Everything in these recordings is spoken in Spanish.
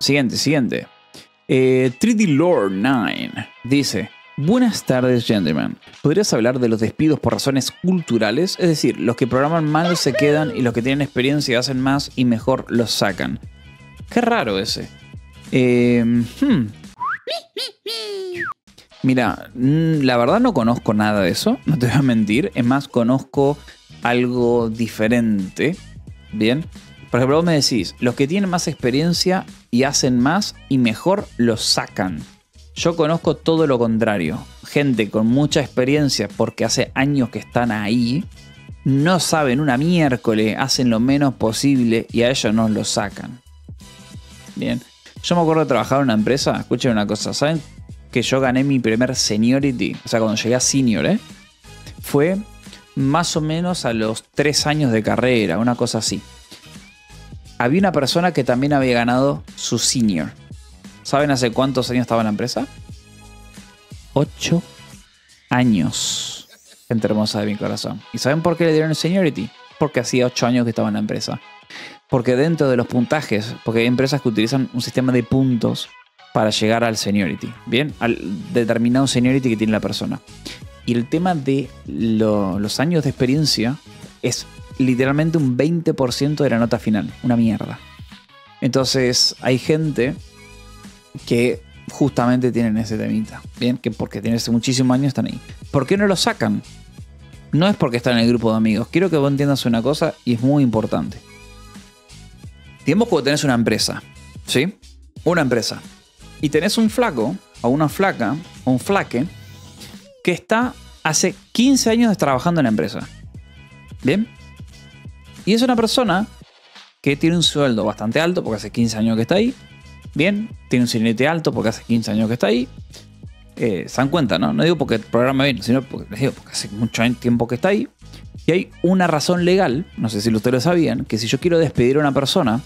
Siguiente. 3DLore9 dice: buenas tardes, gentlemen. ¿Podrías hablar de los despidos por razones culturales? Es decir, los que programan mal se quedan y los que tienen experiencia hacen más y mejor los sacan. Qué raro ese. Mira, la verdad no conozco nada de eso, no te voy a mentir. Es más, conozco algo diferente. Bien. Por ejemplo, vos me decís, los que tienen más experiencia y hacen más y mejor los sacan. Yo conozco todo lo contrario. Gente con mucha experiencia porque hace años que están ahí, no saben una miércoles, hacen lo menos posible y a ellos no los sacan. Bien. Yo me acuerdo de trabajar en una empresa, escuchen una cosa, ¿saben que yo gané mi primer seniority? O sea, cuando llegué a senior, fue más o menos a los 3 años de carrera, una cosa así. Había una persona que también había ganado su senior. ¿Saben hace cuántos años estaba en la empresa? 8 años. Gente hermosa de mi corazón. ¿Y saben por qué le dieron el seniority? Porque hacía 8 años que estaba en la empresa. Porque dentro de los puntajes, porque hay empresas que utilizan un sistema de puntos para llegar al seniority. Bien, al determinado seniority que tiene la persona. Y el tema de los años de experiencia es literalmente un 20% de la nota final. Una mierda. Entonces hay gente que justamente tienen ese temita, bien, que porque tienen hace muchísimos años están ahí. ¿Por qué no lo sacan? No es porque están en el grupo de amigos. Quiero que vos entiendas una cosa y es muy importante. Digamos que tenés una empresa, ¿sí? Una empresa. Y tenés un flaco o una flaca o un flaque que está hace 15 años trabajando en la empresa. ¿Bien? Y es una persona que tiene un sueldo bastante alto porque hace 15 años que está ahí. Bien, tiene un seniority alto porque hace 15 años que está ahí. Se dan cuenta, ¿no? No digo porque el programa bien, sino porque les digo porque hace mucho tiempo que está ahí. Y hay una razón legal, no sé si ustedes lo sabían, que si yo quiero despedir a una persona,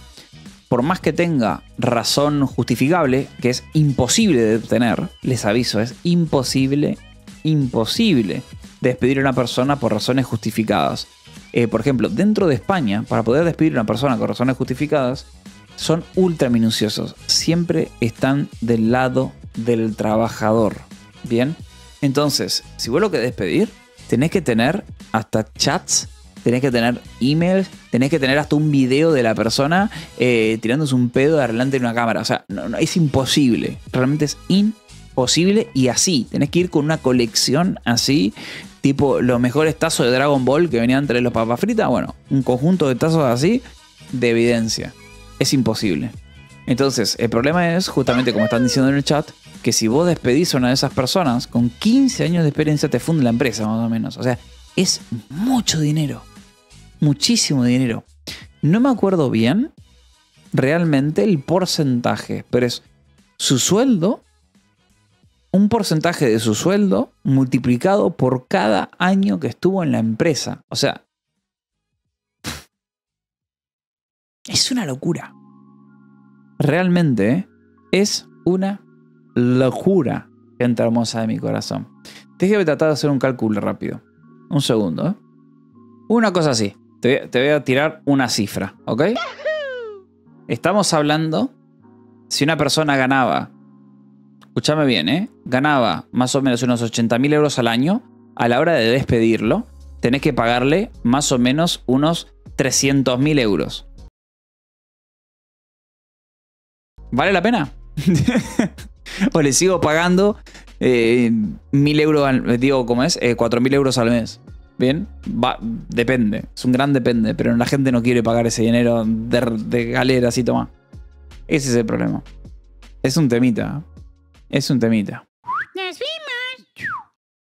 por más que tenga razón justificable, que es imposible de obtener, les aviso, es imposible despedir a una persona por razones justificadas. Por ejemplo, dentro de España, para poder despedir a una persona con razones justificadas, son ultra minuciosos. Siempre están del lado del trabajador. Bien. Entonces, si vos lo querés despedir, tenés que tener hasta chats, tenés que tener emails, tenés que tener hasta un video de la persona tirándose un pedo de adelante de una cámara. O sea, no, es imposible. Realmente es imposible. Y así, tenés que ir con una colección así, tipo los mejores tazos de Dragon Ball que venían entre los papas fritas. Bueno, un conjunto de tazos así de evidencia. Es imposible. Entonces, el problema es, justamente como están diciendo en el chat, que si vos despedís a una de esas personas, con 15 años de experiencia te funde la empresa, más o menos. O sea, es mucho dinero. Muchísimo dinero. No me acuerdo bien realmente el porcentaje, pero es su sueldo, un porcentaje de su sueldo multiplicado por cada año que estuvo en la empresa. O sea, es una locura. Realmente, es una locura, gente hermosa de mi corazón. Déjame tratar de hacer un cálculo rápido. Un segundo, Una cosa así. Te voy a tirar una cifra, ¿ok? Estamos hablando, si una persona ganaba, escúchame bien, ganaba más o menos unos 80.000 euros al año, a la hora de despedirlo, tenés que pagarle más o menos unos 300.000 euros. ¿Vale la pena? O le sigo pagando 1.000 euros al, digo, ¿cómo es? 4.000 euros al mes. Bien, va, depende. Es un gran depende, pero la gente no quiere pagar ese dinero de galera así, toma. Ese es el problema. Es un temita.